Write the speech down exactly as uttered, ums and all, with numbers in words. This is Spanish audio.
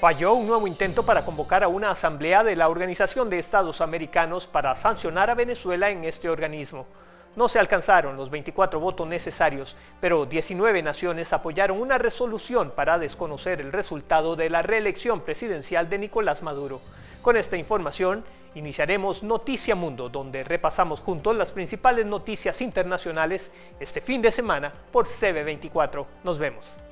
falló un nuevo intento para convocar a una asamblea de la Organización de Estados Americanos para sancionar a Venezuela en este organismo. No se alcanzaron los veinticuatro votos necesarios, pero diecinueve naciones apoyaron una resolución para desconocer el resultado de la reelección presidencial de Nicolás Maduro. Con esta información iniciaremos Noticia Mundo, donde repasamos juntos las principales noticias internacionales este fin de semana por C B veinticuatro. Nos vemos.